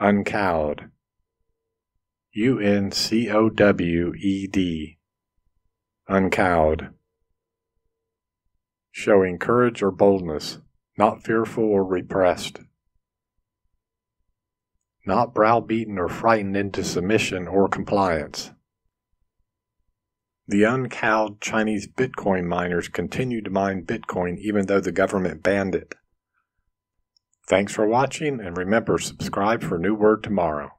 Uncowed. Uncowed. Uncowed. Showing courage or boldness, not fearful or repressed. Not browbeaten or frightened into submission or compliance. The uncowed Chinese Bitcoin miners continue to mine Bitcoin even though the government banned it. Thanks for watching, and remember, subscribe for a new word tomorrow.